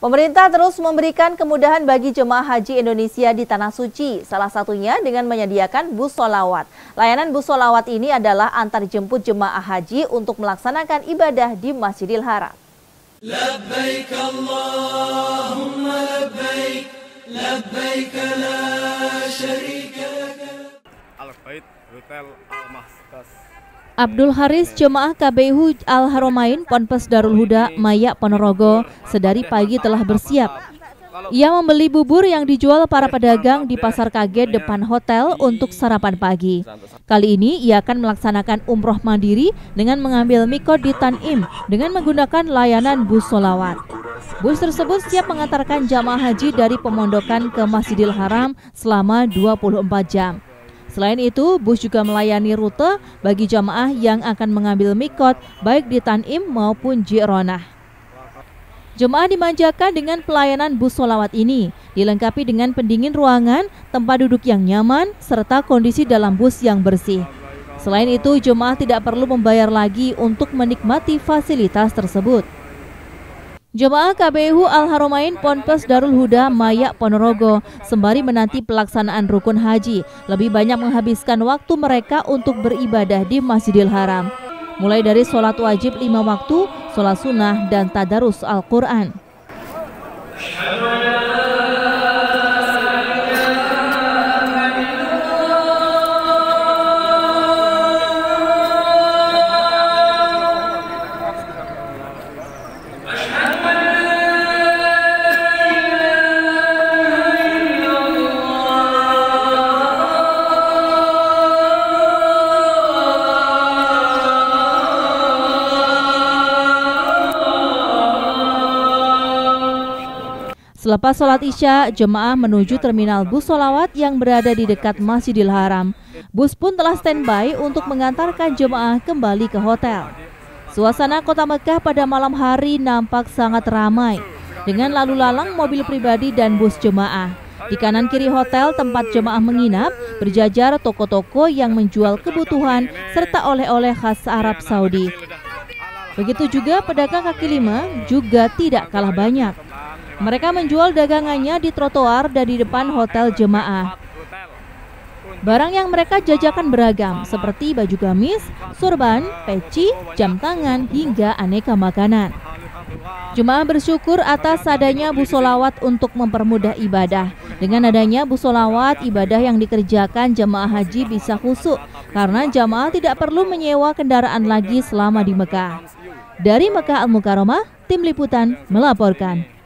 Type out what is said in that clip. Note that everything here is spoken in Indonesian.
Pemerintah terus memberikan kemudahan bagi jemaah haji Indonesia di Tanah Suci, salah satunya dengan menyediakan bus sholawat. Layanan bus sholawat ini adalah antar jemput jemaah haji untuk melaksanakan ibadah di Masjidil Haram. Labbaik Allahumma labbaik, labbaik la syarika lak. Al-Bait Hotel Al-Mahskas. Abdul Haris, jemaah KBIH Al-Haromain, Ponpes Darul Huda, Mayak Ponorogo, sedari pagi telah bersiap. Ia membeli bubur yang dijual para pedagang di pasar kaget depan hotel untuk sarapan pagi. Kali ini ia akan melaksanakan umroh mandiri dengan mengambil mikot di Tan'im dengan menggunakan layanan bus sholawat. Bus tersebut siap mengantarkan jamaah haji dari pemondokan ke Masjidil Haram selama 24 jam. Selain itu, bus juga melayani rute bagi jamaah yang akan mengambil mikot baik di Tan'im maupun Ji'ronah. Jemaah dimanjakan dengan pelayanan bus sholawat ini, dilengkapi dengan pendingin ruangan, tempat duduk yang nyaman, serta kondisi dalam bus yang bersih. Selain itu, jemaah tidak perlu membayar lagi untuk menikmati fasilitas tersebut. Jemaah KBIH Al-Haromain, Ponpes Darul Huda, Mayak Ponorogo sembari menanti pelaksanaan rukun haji, lebih banyak menghabiskan waktu mereka untuk beribadah di Masjidil Haram. Mulai dari sholat wajib 5 waktu, sholat sunnah, dan tadarus Al-Quran. Selepas sholat isya, jemaah menuju terminal bus sholawat yang berada di dekat Masjidil Haram. Bus pun telah standby untuk mengantarkan jemaah kembali ke hotel. Suasana kota Mekah pada malam hari nampak sangat ramai, dengan lalu lalang mobil pribadi dan bus jemaah. Di kanan kiri hotel tempat jemaah menginap, berjajar toko-toko yang menjual kebutuhan serta oleh-oleh khas Arab Saudi. Begitu juga pedagang kaki lima juga tidak kalah banyak. Mereka menjual dagangannya di trotoar dan di depan hotel jemaah. Barang yang mereka jajakan beragam, seperti baju gamis, sorban, peci, jam tangan, hingga aneka makanan. Jemaah bersyukur atas adanya bus sholawat untuk mempermudah ibadah. Dengan adanya bus sholawat, ibadah yang dikerjakan jemaah haji bisa khusyuk, karena jemaah tidak perlu menyewa kendaraan lagi selama di Mekah. Dari Mekah Al Mukarromah, tim liputan melaporkan.